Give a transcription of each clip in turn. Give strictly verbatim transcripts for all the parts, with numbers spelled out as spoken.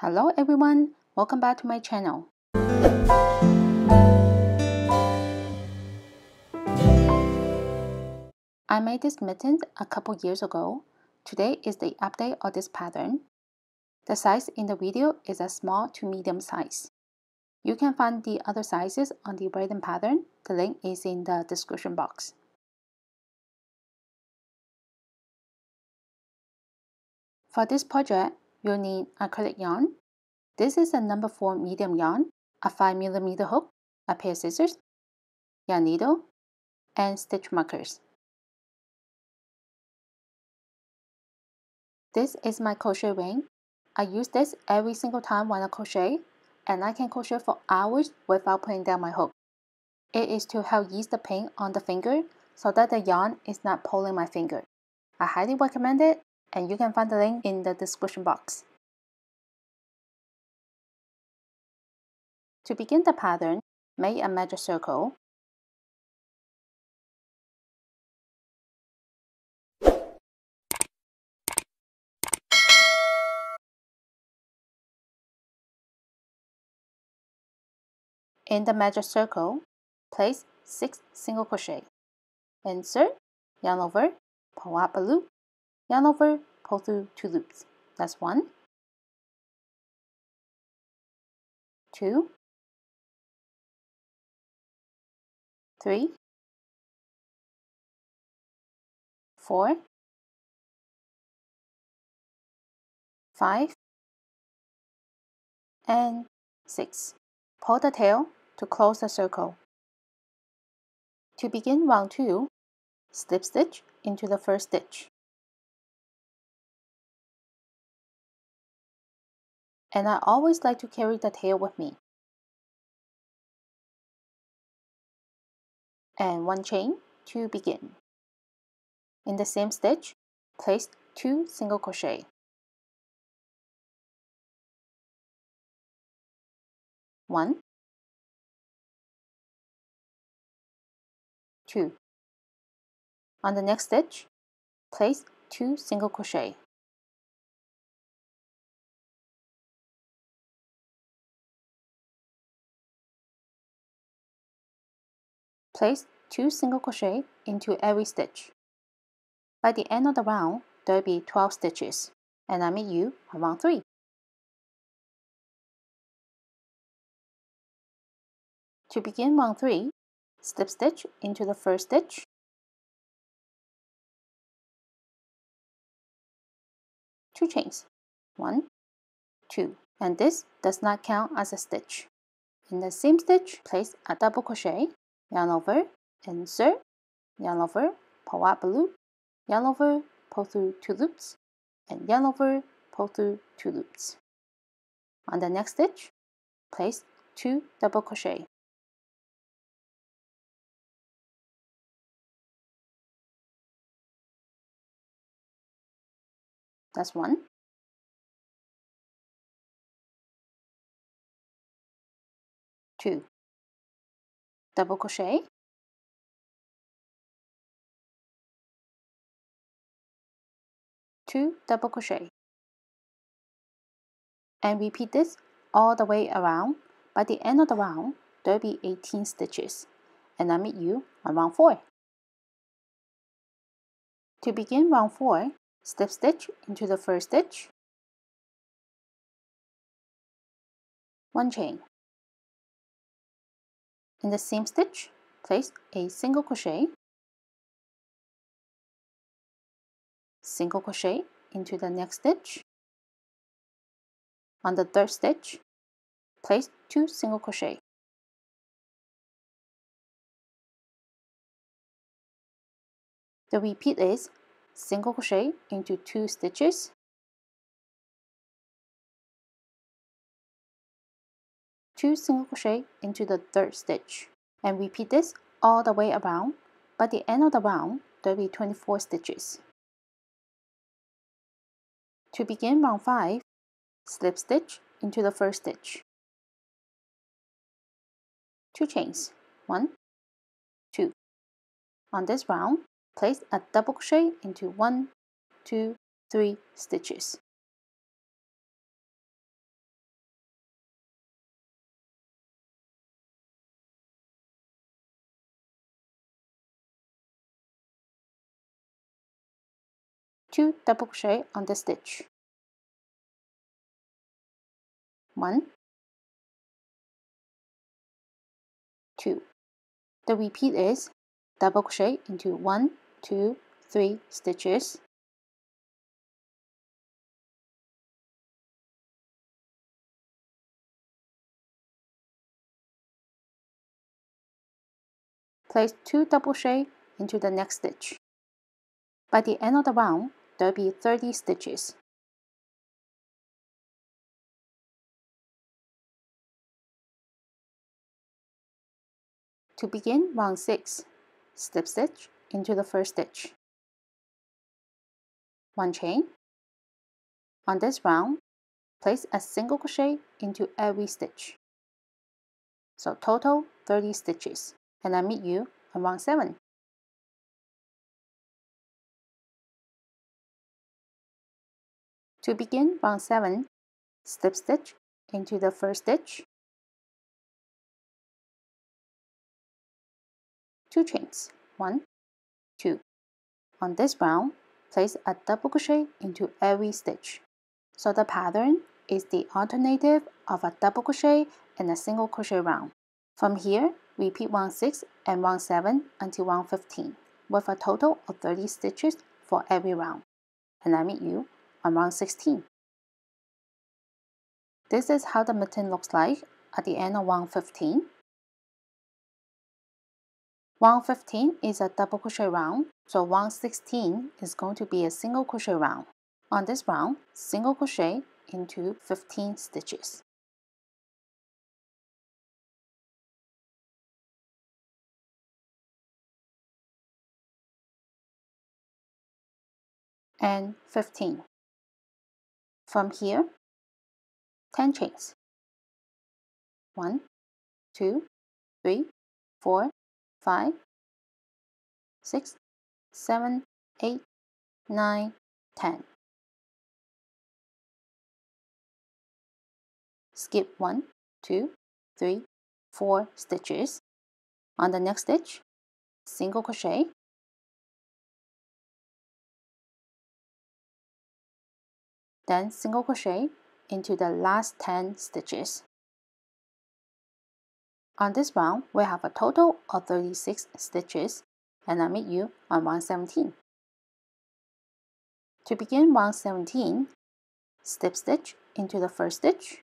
Hello everyone, welcome back to my channel. I made this mitten a couple years ago. Today is the update of this pattern. The size in the video is a small to medium size. You can find the other sizes on the Braiding pattern. The link is in the description box. For this project, you'll need acrylic yarn. This is a number four medium yarn, a five millimeter hook, a pair of scissors, yarn needle, and stitch markers. This is my crochet ring. I use this every single time when I crochet, and I can crochet for hours without putting down my hook. It is to help ease the pain on the finger so that the yarn is not pulling my finger. I highly recommend it, and you can find the link in the description box. To begin the pattern, make a magic circle. In the magic circle, place six single crochet. Insert, yarn over, pull up a loop, yarn over, pull through two loops. That's one, two, three, four, five, and six. Pull the tail to close the circle. To begin round two, slip stitch into the first stitch and I always like to carry the tail with me, and one chain to begin. In the same stitch, place two single crochet, one, two. On the next stitch, place two single crochet, place two single crochet into every stitch. By the end of the round, there'll be twelve stitches, and I'll meet you on round three. To begin round three, slip stitch into the first stitch two chains, one, two, and this does not count as a stitch. In the same stitch, place a double crochet, yarn over, insert, yarn over, pull up a loop, yarn over, pull through two loops, and yarn over, pull through two loops. On the next stitch, place two double crochet, that's one, two, double crochet, two double crochet, and repeat this all the way around. By the end of the round, there'll be eighteen stitches, and I'll meet you on round four. To begin round four, slip stitch into the first stitch, one chain. In the same stitch, place a single crochet, single crochet into the next stitch. On the third stitch, place two single crochet, the repeat is single crochet into two stitches, two single crochet into the third stitch, and repeat this all the way around. By the end of the round, there will be twenty-four stitches. To begin round five, slip stitch into the first stitch, two chains, one, two. On this round, place a double crochet into one, two, three stitches. two double crochet on the stitch, one, two. The repeat is double crochet into one, two, three stitches, place two double crochet into the next stitch. By the end of the round, there will be thirty stitches. To begin round six, slip stitch into the first stitch, one chain. On this round, place a single crochet into every stitch. So total thirty stitches, and I meet you on round seven. To begin round seven, slip stitch into the first stitch, two chains, one, two. On this round, place a double crochet into every stitch. So the pattern is the alternative of a double crochet and a single crochet round. From here, repeat round six and round seven until round fifteen, with a total of thirty stitches for every round. And I meet you on round sixteen. This is how the mitten looks like at the end of round fifteen. Round fifteen is a double crochet round, so round sixteen is going to be a single crochet round. On this round, single crochet into fifteen stitches. And fifteen. From here, ten chains. one, two, three, four, five, six, seven, eight, nine, ten. Skip one, two, three, four stitches. On the next stitch, single crochet, then single crochet into the last ten stitches. On this round, we have a total of thirty-six stitches, and I meet you on round seventeen. To begin round seventeen, slip stitch into the first stitch,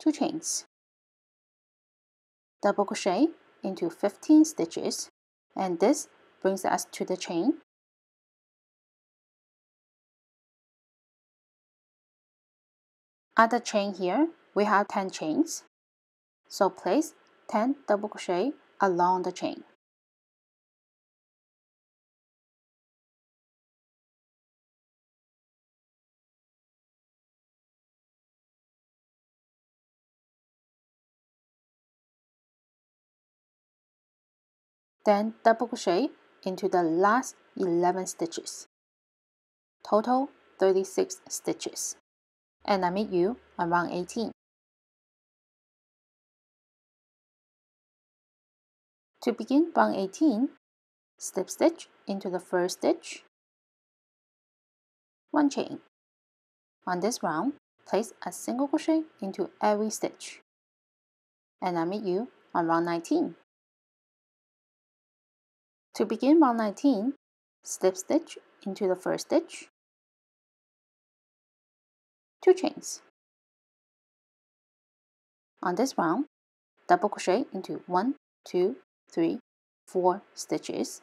two chains, double crochet into fifteen stitches, and this brings us to the chain, at the chain here, we have ten chains. So place ten double crochet along the chain. Then double crochet into the last eleven stitches. Total thirty-six stitches. And I meet you on round eighteen. To begin round eighteen, slip stitch into the first stitch, one chain. On this round, place a single crochet into every stitch. And I meet you on round nineteen. To begin round nineteen, slip stitch into the first stitch, two chains. On this round, double crochet into one, two, three, four stitches.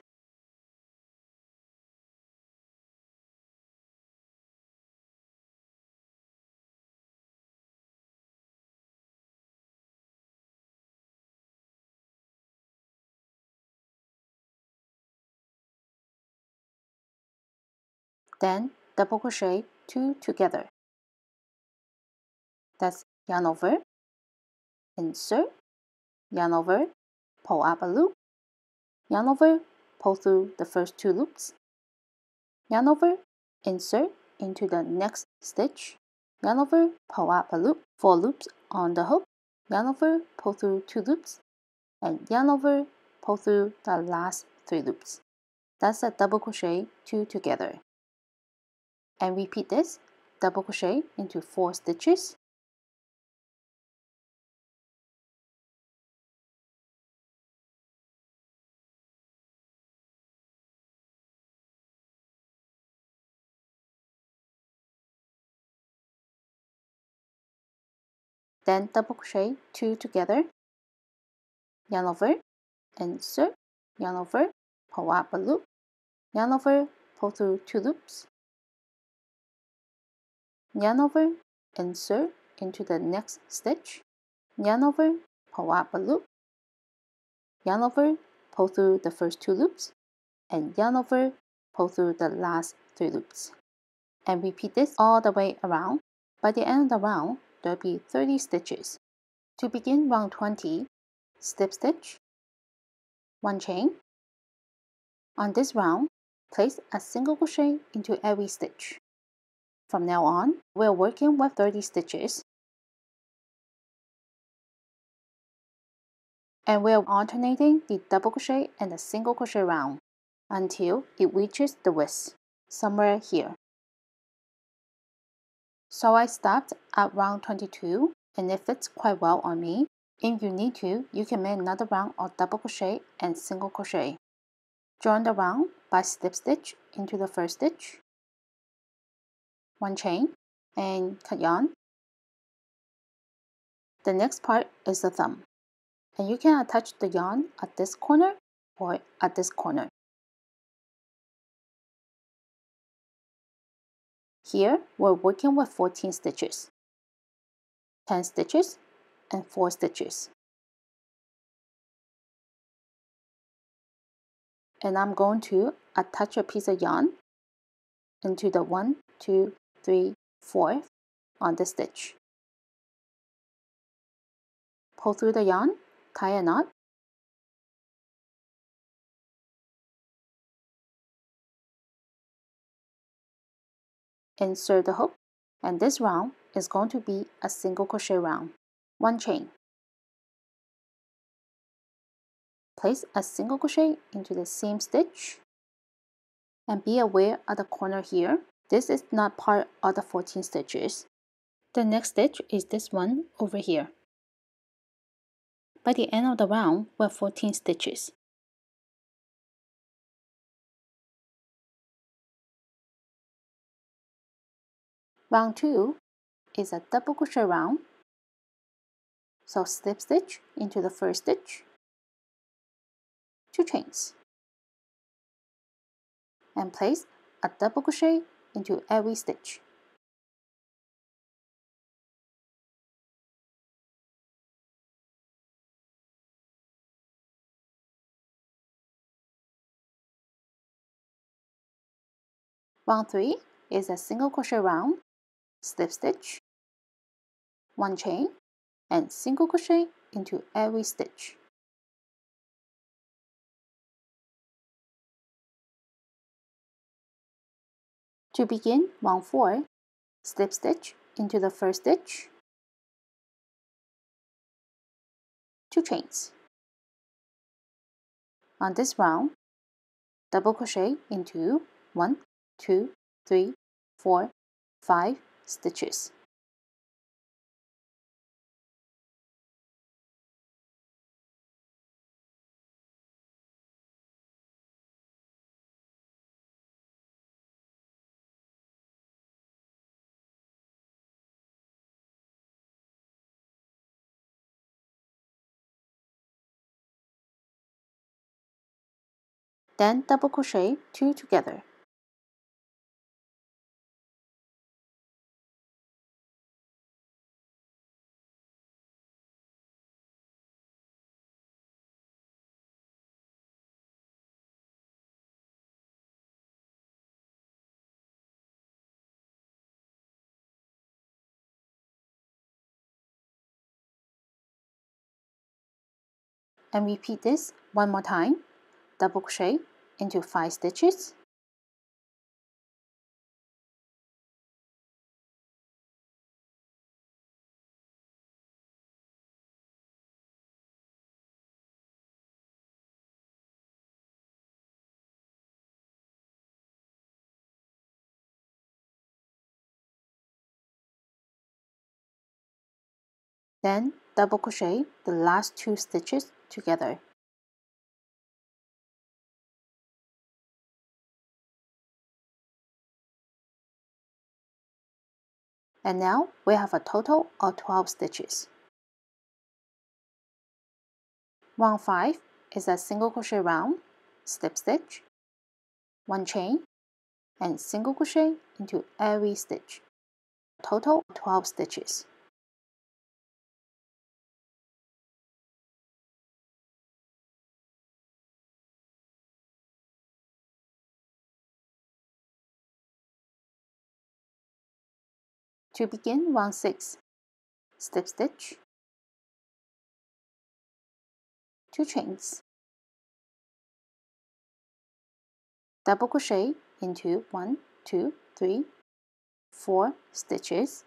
Then double crochet two together. That's yarn over, insert, yarn over, pull up a loop, yarn over, pull through the first two loops, yarn over, insert into the next stitch, yarn over, pull up a loop, four loops on the hook, yarn over, pull through two loops, and yarn over, pull through the last three loops. That's a double crochet two together. and repeat this, double crochet into four stitches, then double crochet two together, yarn over, insert, yarn over, pull up a loop, yarn over, pull through two loops, yarn over, insert into the next stitch, yarn over, pull up a loop, yarn over, pull through the first two loops, and yarn over, pull through the last three loops. And repeat this all the way around. By the end of the round, there'll be thirty stitches. To begin round twenty, slip stitch, one chain. On this round, place a single crochet into every stitch. From now on, we're working with thirty stitches, and we're alternating the double crochet and the single crochet round until it reaches the width, somewhere here. So I stopped at round twenty-two, and it fits quite well on me. If you need to, you can make another round of double crochet and single crochet. Join the round by slip stitch into the first stitch, one chain, and cut yarn. The next part is the thumb, and you can attach the yarn at this corner or at this corner. Here, we're working with fourteen stitches, ten stitches, and four stitches. And I'm going to attach a piece of yarn into the one, two, three, four on the stitch. Pull through the yarn, tie a knot, insert the hook, and this round is going to be a single crochet round. One chain. Place a single crochet into the same stitch, and be aware of the corner here. This is not part of the fourteen stitches. The next stitch is this one over here. By the end of the round, we have fourteen stitches. Round two is a double crochet round, so slip stitch into the first stitch, two chains, and place a double crochet into every stitch. Round three is a single crochet round. Slip stitch, one chain, and single crochet into every stitch. To begin round four, slip stitch into the first stitch, two chains. On this round, double crochet into one, two, three, four, five stitches. Then double crochet two together. And repeat this one more time. Double crochet into five stitches, Then double crochet the last two stitches together. And now we have a total of twelve stitches. Round five is a single crochet round, slip stitch, one chain, and single crochet into every stitch. Total twelve stitches. To begin round six, slip stitch, two chains, double crochet into one, two, three, four stitches,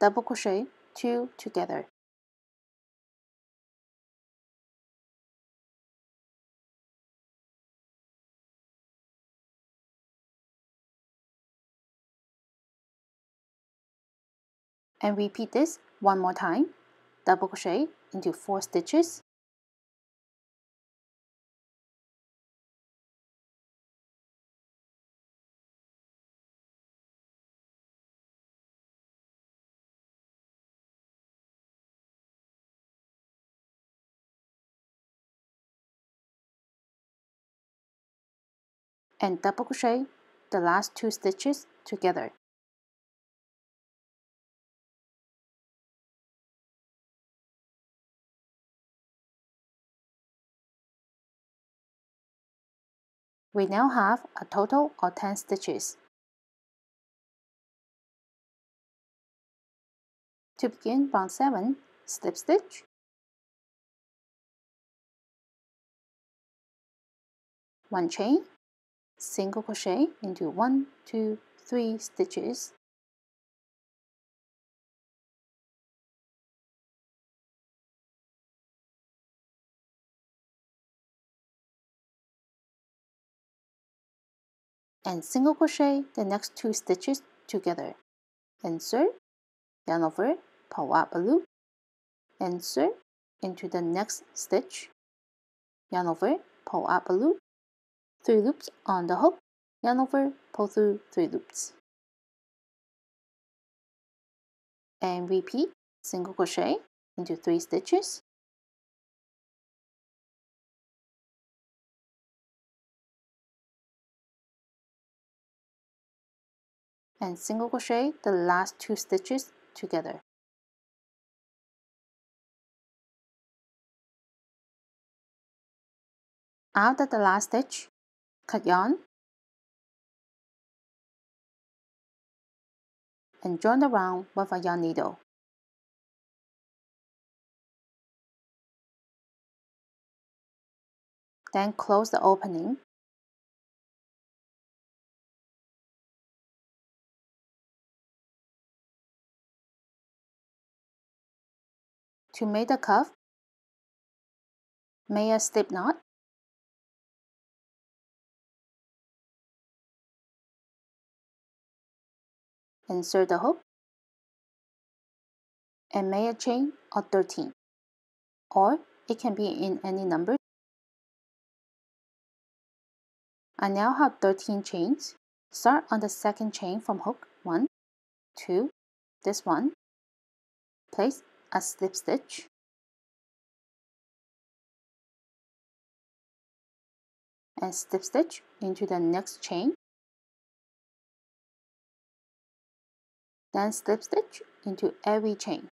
double crochet two together. And repeat this one more time. Double crochet into four stitches, and double crochet the last two stitches together. We now have a total of ten stitches. To begin round seven, slip stitch, one chain, single crochet into one, two, three stitches, and single crochet the next two stitches together. Insert, yarn over, pull up a loop, insert into the next stitch, yarn over, pull up a loop, three loops on the hook, yarn over, pull through three loops. And repeat single crochet into three stitches, and single crochet the last two stitches together. After the last stitch, cut yarn and join the round with a yarn needle. Then close the opening to make the cuff. Make a slip knot . Insert the hook and make a chain of thirteen, or it can be in any number. I now have thirteen chains. Start on the second chain from hook, one, two, this one. Place a slip stitch and slip stitch into the next chain. Then slip stitch into every chain.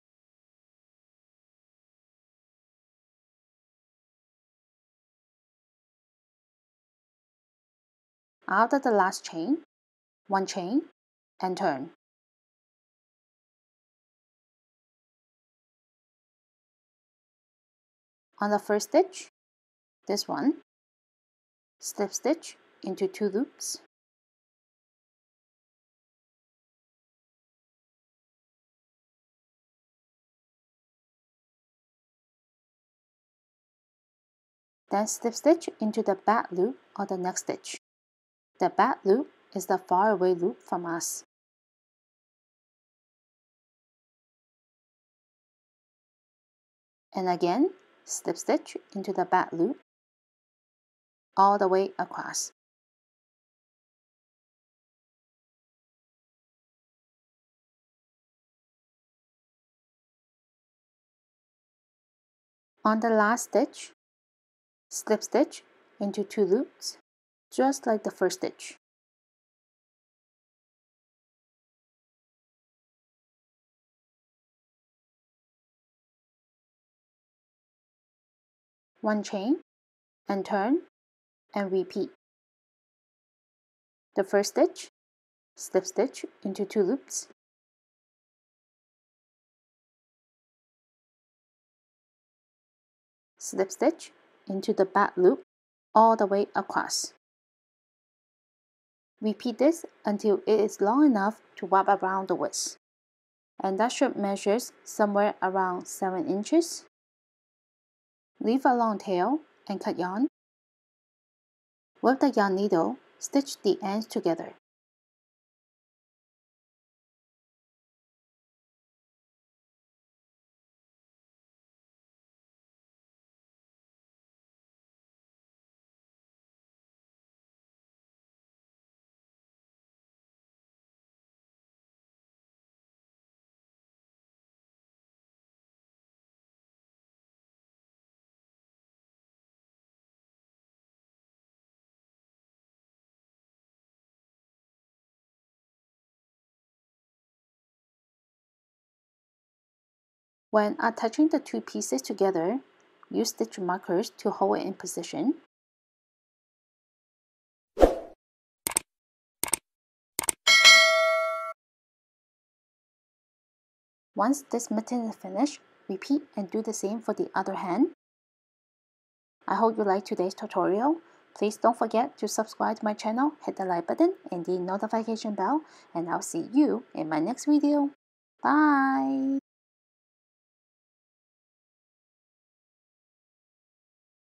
After the last chain, one chain and turn. On the first stitch, this one, slip stitch into two loops. Then slip stitch into the back loop of the next stitch. The back loop is the faraway loop from us. And again, slip stitch into the back loop all the way across. On the last stitch, slip stitch into two loops, just like the first stitch. One chain, and turn, and repeat. The first stitch, slip stitch into two loops. Slip stitch into the back loop all the way across. Repeat this until it is long enough to wrap around the waist, and that should measure somewhere around seven inches. Leave a long tail and cut yarn. With the yarn needle, stitch the ends together. When attaching the two pieces together, use stitch markers to hold it in position. Once this mitten is finished, repeat and do the same for the other hand. I hope you liked today's tutorial. Please don't forget to subscribe to my channel, hit the like button and the notification bell, and I'll see you in my next video. Bye!